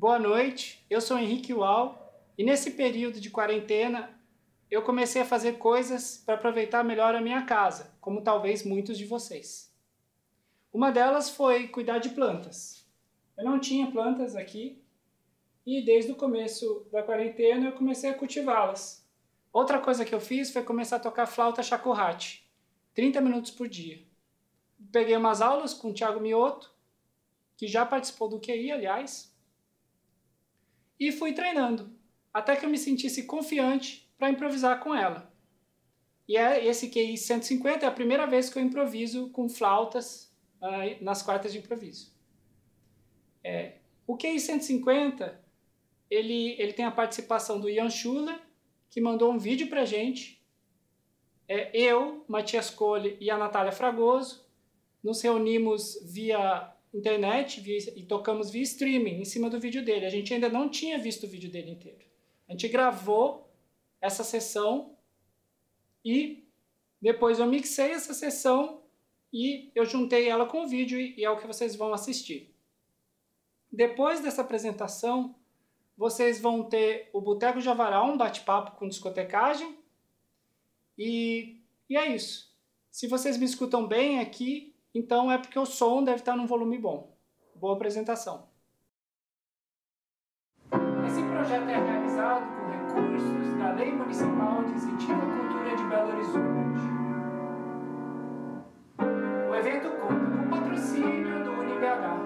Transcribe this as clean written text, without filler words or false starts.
Boa noite, eu sou Henrique Iwao e nesse período de quarentena eu comecei a fazer coisas para aproveitar melhor a minha casa, como talvez muitos de vocês. Uma delas foi cuidar de plantas. Eu não tinha plantas aqui e desde o começo da quarentena eu comecei a cultivá-las. Outra coisa que eu fiz foi começar a tocar flauta shakuhachi, 30 minutos por dia. Peguei umas aulas com o Thiago Mioto, que já participou do QI, aliás, e fui treinando, até que eu me sentisse confiante para improvisar com ela. E esse QI 150 é a primeira vez que eu improviso com flautas nas quartas de improviso. O QI 150, ele tem a participação do Ian Schuler, que mandou um vídeo para a gente. Eu, Matthias Koole e a Natália Fragoso, nos reunimos via internet e tocamos via streaming em cima do vídeo dele. A gente ainda não tinha visto o vídeo dele inteiro. A gente gravou essa sessão e depois eu mixei essa sessão e eu juntei ela com o vídeo e é o que vocês vão assistir. Depois dessa apresentação, vocês vão ter o Boteco Javaral, um bate-papo com discotecagem e é isso. Se vocês me escutam bem aqui, então é porque o som deve estar num volume bom. Boa apresentação. Esse projeto é realizado com recursos da Lei Municipal de Incentivo à Cultura de Belo Horizonte. O evento conta com o patrocínio do UniBH.